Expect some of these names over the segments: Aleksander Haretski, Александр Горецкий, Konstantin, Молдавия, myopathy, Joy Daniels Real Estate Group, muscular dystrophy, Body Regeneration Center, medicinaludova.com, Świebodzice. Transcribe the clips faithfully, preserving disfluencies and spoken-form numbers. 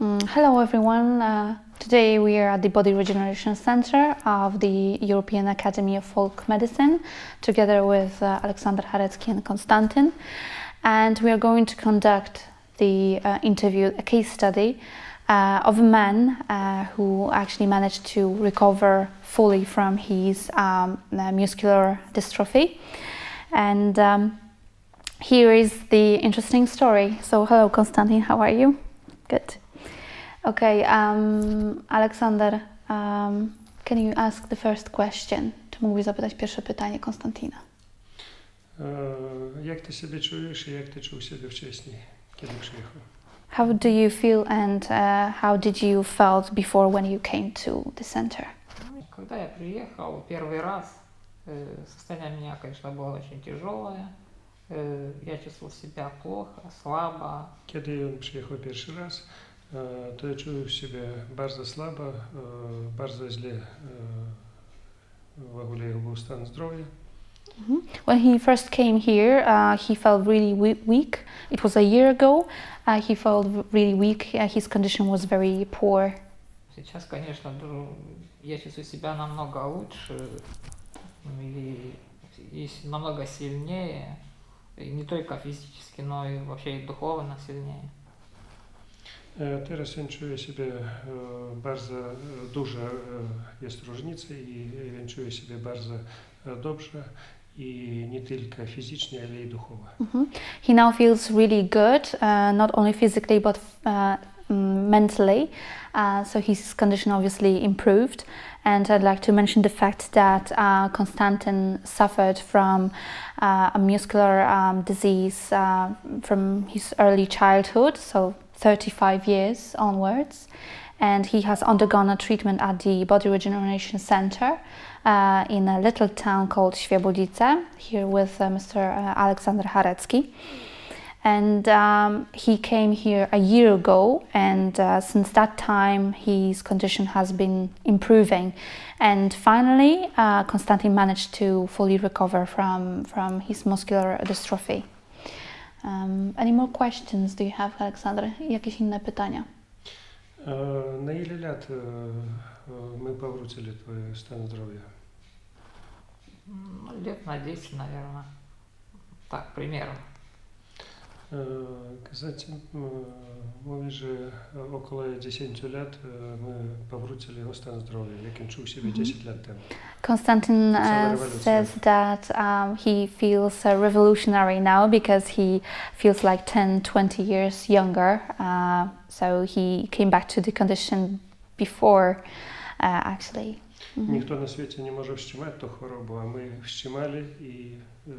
Hello everyone, uh, today we are at the Body Regeneration Center of the European Academy of Folk Medicine together with uh, Aleksander Haretski and Konstantin, and we are going to conduct the uh, interview, a case study uh, of a man uh, who actually managed to recover fully from his um, muscular dystrophy, and um, here is the interesting story. So hello Konstantin, how are you? Good. Okay, um, Aleksander, um, can you ask the first question? Czy mógłbyś zapytać pierwsze pytanie Konstantina? Uh, jak ty siebie czujesz I jak ty czuł siebie wcześniej, kiedy przyjechał? How do you feel and uh, how did you felt before when you came to the center? Когда я приехал первый раз, состояние меня, конечно, было очень тяжелое. Я чувствовал себя плохо, слабо. Kiedy on przyjechał pierwszy raz, to ja czułem siebie bardzo słabo, bardzo źle w ogóle był stan zdrowia. When he first came here, uh, he felt really weak. It was a year ago. Uh, he felt really weak. Uh, his condition was very poor. Сейчас, конечно, я чувствую себя намного лучше и, и намного сильнее, и не только физически, но и вообще и духовно сильнее. Teraz czuję siebie bardzo duża jest różnica I czuję siebie bardzo dobrze I nie tylko fizycznie, ale I duchowo. He now feels really good, uh, not only physically but uh, mentally. Uh, so his condition obviously improved, and I'd like to mention the fact that uh, Konstantin suffered from uh, a muscular um, disease uh, from his early childhood, so thirty-five years onwards, and he has undergone a treatment at the Body Regeneration Center uh, in a little town called Świebodzice, here with uh, Mister Uh, Aleksander Haretski. And um, he came here a year ago, and uh, since that time his condition has been improving, and finally uh, Konstantin managed to fully recover from, from his muscular dystrophy. Um, any more questions do you have, Aleksander? Jakieś inne pytania? Uh, na ile lat uh, my powrócili twoje stan zdrowia? Mm, лет на десять, наверное. Так, примерно. Konstantin mówi, że około dziesięć lat my powrócili do stanu zdrowia, jakim czuł siebie dziesięć lat temu. Konstantin uh, says that um, he feels uh, revolutionary now because he feels like ten, twenty years younger. Uh, so he came back to the condition before, uh, actually. Mm-hmm. Nikt na świecie nie może wstrzymać tą chorobę, a my wstrzymali I uh,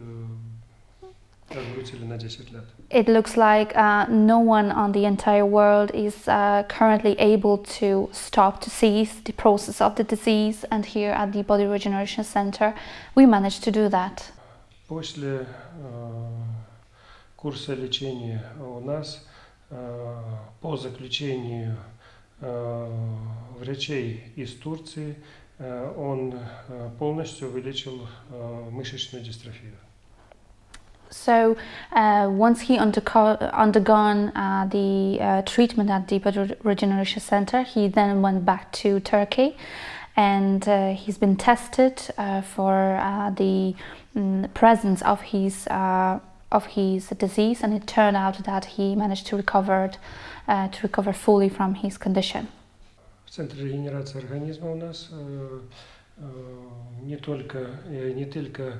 It looks like uh, no one on the entire world is uh, currently able to stop, to cease the process of the disease, and here at the Body Regeneration Center we managed to do that. После курса лечения у нас по заключению врачей из Турции он полностью вылечил мышечную дистрофию. So uh, once he undergone uh, the uh, treatment at the Body Regeneration Center, he then went back to Turkey, and uh, he's been tested uh, for uh, the um, presence of his uh, of his disease, and it turned out that he managed to recover uh, to recover fully from his condition. В центре регенерации организма у нас не только не только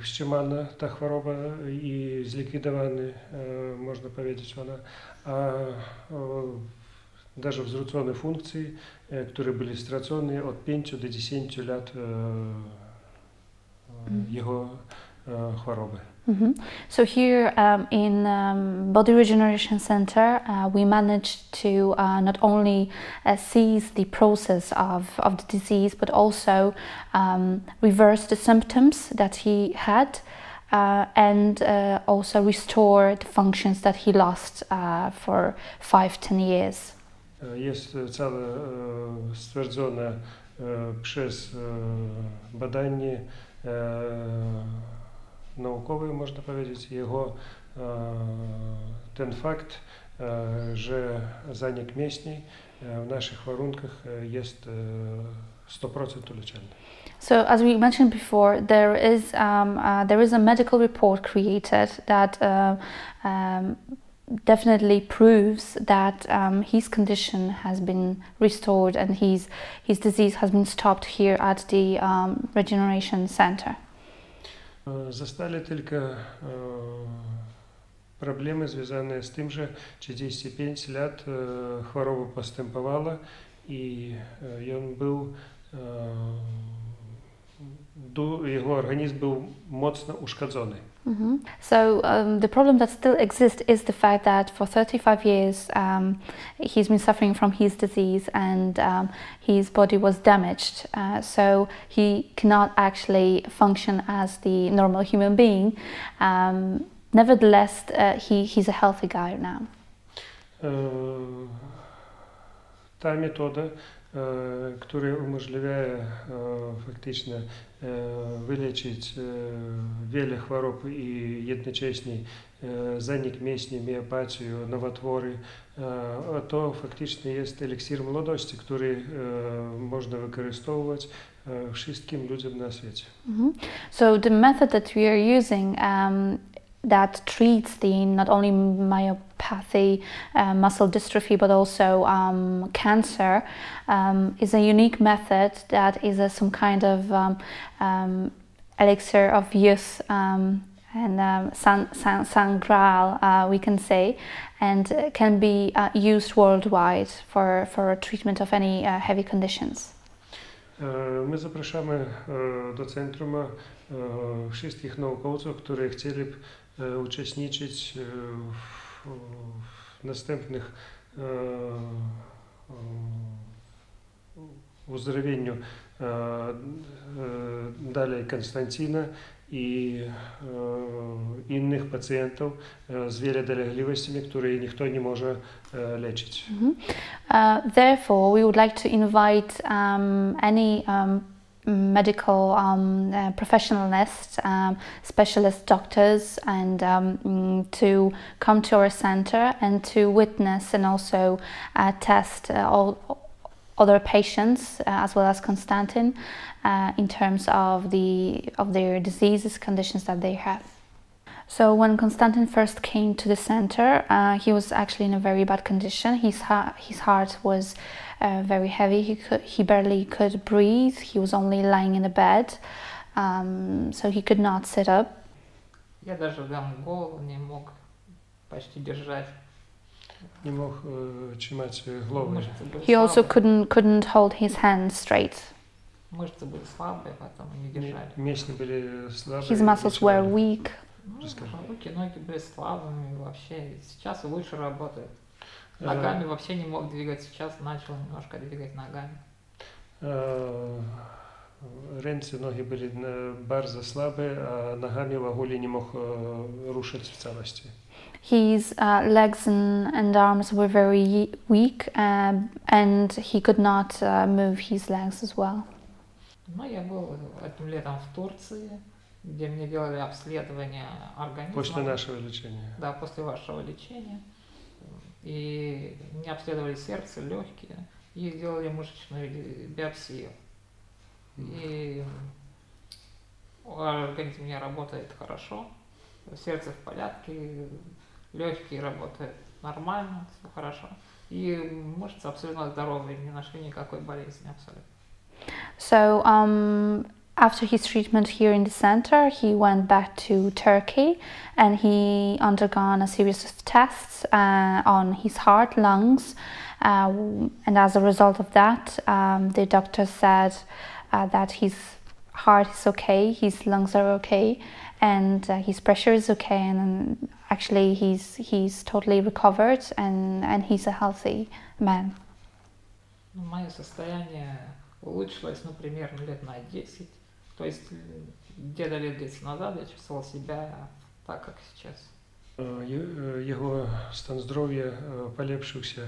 Вщемана та хвороба I zlikwidowana, można powiedzieć, ona, a даже wzrócone funkcje, które były stracone od pięciu do dziesięciu lat jego choroby. Mm-hmm. So here um, in um, Body Regeneration Center uh, we managed to uh, not only uh, cease the process of, of the disease but also um, reverse the symptoms that he had uh, and uh, also restore the functions that he lost uh, for five to ten years. Jest całe stwierdzone przez badanie naukowy, można powiedzieć, jego ten fakt że za nie mięśni w naszych warunkach jest sto procent uleczalny. So, as we mentioned before, there is um, uh, there is a medical report created that uh, um, definitely proves that um, his condition has been restored and his his disease has been stopped here at the um, Regeneration Center. Zostały tylko problemy związane z tym, że trzydzieści pięć lat choroba postępowała i on był Jego organizm był mocno uszkodzony. Mm-hmm. So um, the problem that still exists is the fact that for thirty-five years um, he's been suffering from his disease and um, his body was damaged. Uh, so he cannot actually function as the normal human being. Um, nevertheless, uh, he, he's a healthy guy now. Uh, ta metoda, który umożliwia faktycznie wyleczyć wiele chorób i jednocześnie zanik mięśni, myopatię, nowotwory. To faktycznie jest eliksir młodości, który można wykorzystywać wszystkim ludziom na świecie. Mm-hmm. So the method that we are using um, that treats the not only myopathy, uh, muscle dystrophy, but also um, cancer um, is a unique method that is a, some kind of um, um, elixir of youth um, and um, san, san, san graal, uh, we can say, and can be uh, used worldwide for, for treatment of any uh, heavy conditions. My zapraszamy do centrum wszystkich naukowców, którzy chcieliby uczestniczyć w następnych uzdrowieniu dalej Konstantina i innych pacjentów z wieloma dolegliwościami, które nikt nie może leczyć. Mm-hmm. Uh, therefore, we would like to invite um, any um, medical um, uh, professionalists, um, specialist doctors, and um, to come to our center and to witness and also uh, test uh, all other patients, uh, as well as Konstantin, uh, in terms of the of their diseases, conditions that they have. So when Konstantin first came to the center, uh, he was actually in a very bad condition. His ha his heart was uh, very heavy. He could, he barely could breathe. He was only lying in a bed, um, so he could not sit up. Я даже там голову не мог почти держать. Не мог чимать голову. He also couldn't couldn't hold his hand straight. Мышцы были слабые, потом не держали. Мышцы были слабые. His muscles were weak. Руки, ноги были слабыми вообще. Сейчас лучше работает. Ногами вообще не мог двигать. Сейчас начал немножко двигать ногами. Ręce, nogi były bardzo słabe, a nogami w ogóle nie mógł ruszyć w całości. His uh, legs and, and arms were very weak, um, and he could not uh, move his legs as well. Ну, я был этим летом в Турции, где мне делали обследование организма. После нашего лечения. Да, после вашего лечения. И мне обследовали сердце, легкие, и делали мышечную биопсию. И организм у меня работает хорошо, сердце в порядке, легкие работают нормально, все хорошо. И мышцы абсолютно здоровые, не нашли никакой болезни абсолютно. So, um, after his treatment here in the center, he went back to Turkey and he undergone a series of tests uh, on his heart, lungs, uh, and as a result of that, um, the doctor said Uh, that his heart is okay, his lungs are okay, and uh, his pressure is okay, and, and actually he's he's totally recovered, and and he's a healthy man. My состояние улучшилось, ну, примерно лет на десять. То есть где-то лет десять назад я чувствовал себя так, как сейчас. Его стан здоровья полепшился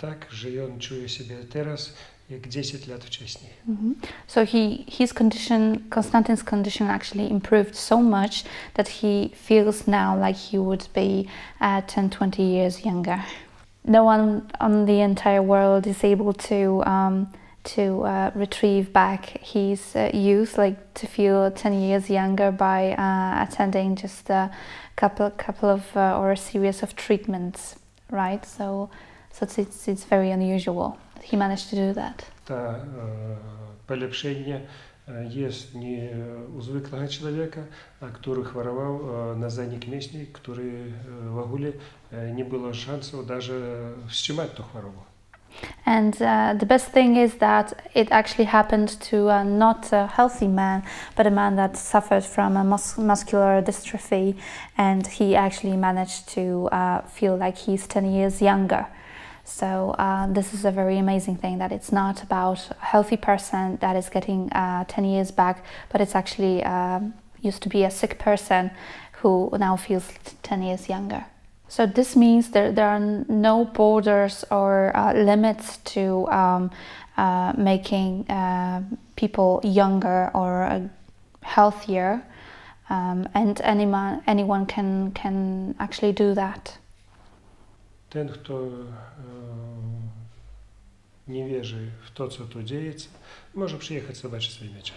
так, что он чувствует себя сейчас. jak dziesięć lat wcześniej. Mm-hmm. So he, his condition, Konstantin's condition actually improved so much that he feels now like he would be uh, ten, twenty years younger. No one on the entire world is able to um, to uh, retrieve back his uh, youth, like to feel ten years younger by uh, attending just a couple couple of uh, or a series of treatments, right? So so it's it's very unusual. He managed to do that. To polepšenie jest nie u zwykłego człowieka, a który chorował na zanik mięśni, który w ogóle nie było szansu даже wstrzymać tę chorobę. And uh, the best thing is that it actually happened to uh, not a healthy man, but a man that suffered from a mus muscular dystrophy, and he actually managed to uh, feel like he's ten years younger. So uh, this is a very amazing thing, that it's not about a healthy person that is getting uh, ten years back, but it's actually uh, used to be a sick person who now feels ten years younger. So this means there, there are no borders or uh, limits to um, uh, making uh, people younger or uh, healthier, um, and anyone, anyone can, can actually do that. Ten, kto nie wierzy w to, co tu dzieje, może przyjechać zobaczyć swoje mecze.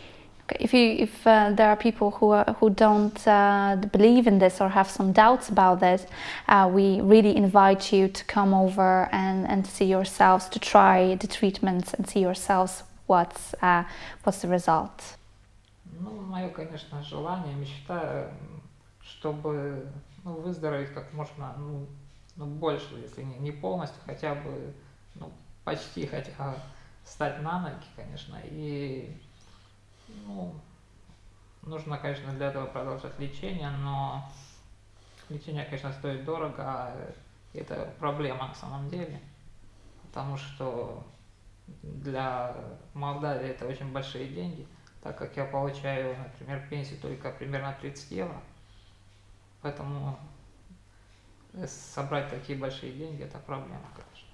If, you, if uh, there are people who, are, who don't uh, believe in this or have some doubts about this, uh, we really invite you to come over and, and see yourselves, to try the treatments and see yourselves what's, uh, what's the result. Ну, мое, конечно, желание, мечта, чтобы ну, выздороветь как можно ну, ну, больше, если не, не полностью, хотя бы ну, почти, хотя встать на ноги, конечно, и ну, нужно, конечно, для этого продолжать лечение, но лечение, конечно, стоит дорого, а это проблема на самом деле, потому что для Молдавии это очень большие деньги, так как я получаю, например, пенсию только примерно тридцать евро, поэтому собрать такие большие деньги – это проблема, конечно.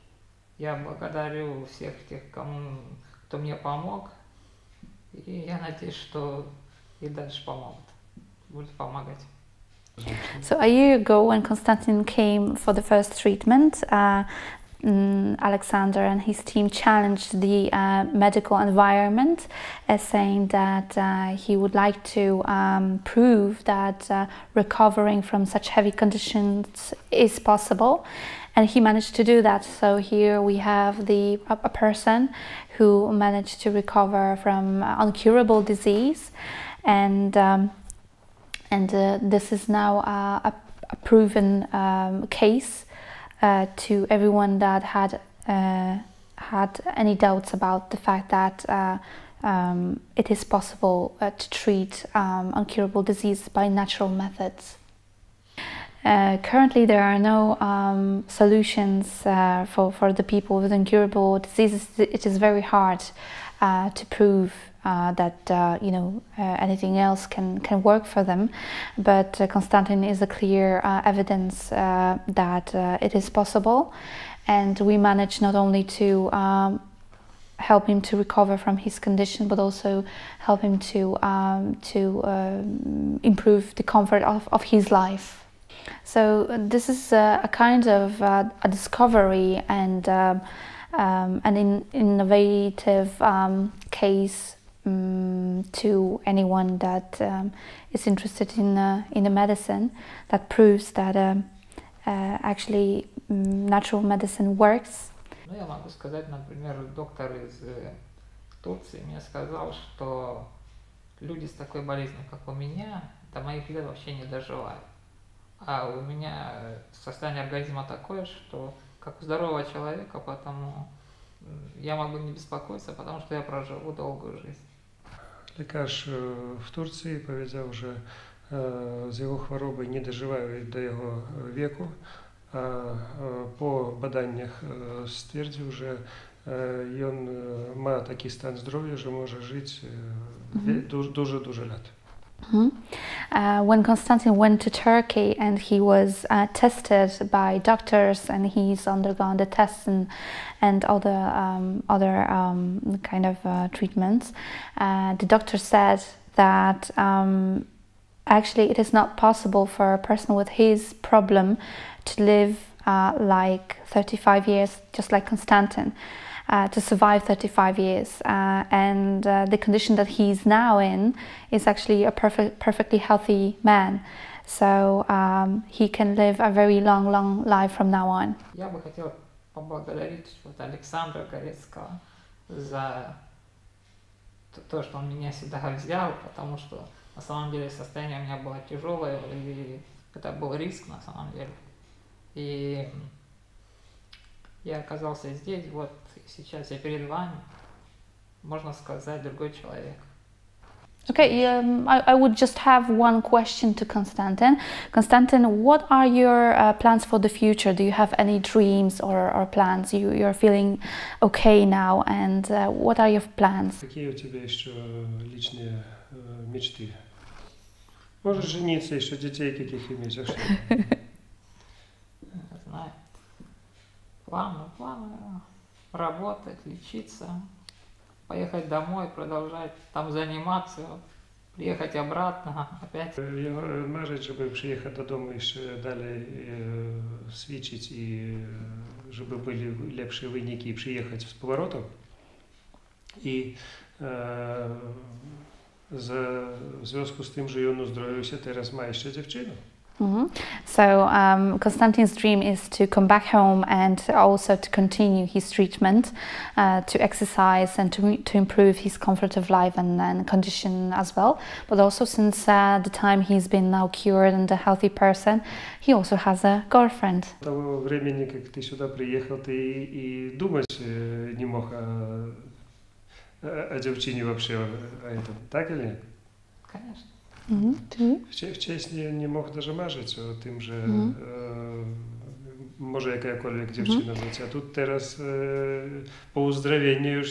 Я благодарю всех тех, кому, кто мне помог, So a year ago, when Konstantin came for the first treatment, uh, um, Aleksander and his team challenged the uh, medical environment, uh, saying that uh, he would like to um, prove that uh, recovering from such heavy conditions is possible. And he managed to do that. So here we have the a person who managed to recover from incurable disease, and um, and uh, this is now a, a proven um, case uh, to everyone that had uh, had any doubts about the fact that uh, um, it is possible uh, to treat um, incurable disease by natural methods. Uh, currently, there are no um, solutions uh, for, for the people with incurable diseases. It is very hard uh, to prove uh, that uh, you know uh, anything else can, can work for them. But uh, Konstantin is a clear uh, evidence uh, that uh, it is possible, and we manage not only to um, help him to recover from his condition, but also help him to um, to uh, improve the comfort of, of his life. So this is a, a kind of uh, a discovery and uh, um, an in, innovative um, case um, to anyone that um, is interested in uh, in the medicine, that proves that uh, uh, actually natural medicine works. Ну, я могу сказать, например, доктор из Турции мне сказал, что люди с такой болезнью, как у меня, до моих лет вообще не доживают. А у меня состояние организма такое, что как у здорового человека, поэтому я могу не беспокоиться, потому что я проживу долгую жизнь. Лекарь в Турции powiedział, że z jego choroby nie dożywają do jego wieku, a po badaniach stwierdził, że on ma taki stan zdrowia, że może żyć dużo, dużo lat. Mm-hmm. Uh, when Konstantin went to Turkey and he was uh, tested by doctors, and he's undergone the tests and, and all the um, other um, kind of uh, treatments, uh, the doctor said that um, actually it is not possible for a person with his problem to live uh, like thirty-five years, just like Konstantin. Uh, to survive thirty-five years, uh, and uh, the condition that he's now in is actually a perfect, perfectly healthy man. So um, he can live a very long, long life from now on. Я бы хотела поблагодарить вот Александра Горецкого за то, что он меня сюда взял, потому что на самом деле состояние у меня было тяжелое, и это был риск на самом деле. И я оказался здесь, вот сейчас я перед вами, можно сказать, другой человек. Okay, um, I, I would just have one question to Konstantin. Konstantin, what are your uh, plans for the future? Do you have any dreams or, or plans? You, you're feeling okay now, and uh, what are your plans? Какие у тебя еще личные uh, мечты? Можешь жениться, еще детей каких иметь? Планы, планы, работать, лечиться, поехать домой, продолжать там заниматься, приехать обратно, опять. Я может, чтобы приехать домой еще далее свечить, и чтобы были лучшие выники, приехать с поворотом и э, за в связку с тем же я устроюсь, это размающая девчина. Mm-hmm. So um, Konstantin's dream is to come back home and also to continue his treatment, uh, to exercise and to, to improve his comfort of life and, and condition as well. But also since uh, the time he's been now cured and a healthy person, he also has a girlfriend. Того времени, как ты сюда приехал, ты и думать не мог о девчине вообще, о этом, так или? Конечно. В честь не мог даже мажить тем же, может, какая-колик девчина жить, а тут сейчас по уздоровению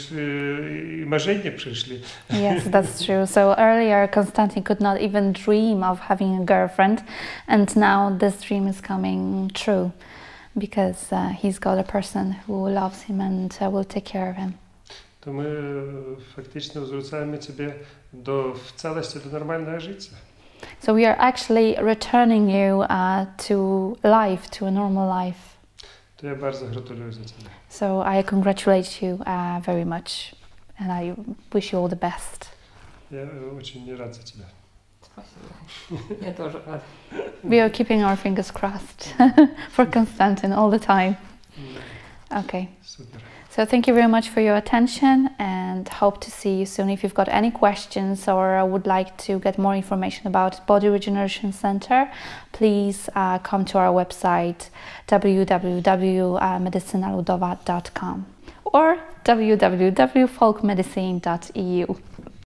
и мажение пришли. Yes, that's true. So earlier Konstantin could not even dream of having a girlfriend, and now this dream is coming true because uh, he's got a person who loves him and uh, will take care of him. То мы фактично возвращаем тебе до в целости до нормального жизни. So we are actually returning you uh, to life, to a normal life. То я bardzo gratuluję за тебя. So I congratulate you uh, very much, and I wish you all the best. Я очень рад за тебя. Спасибо. Я тоже рад. We are keeping our fingers crossed for Konstantin all the time. Okay. Super. So thank you very much for your attention, and hope to see you soon. If you've got any questions or would like to get more information about Body Regeneration Center, please uh, come to our website w w w dot medicinaludova dot com or w w w dot folk medicine dot e u.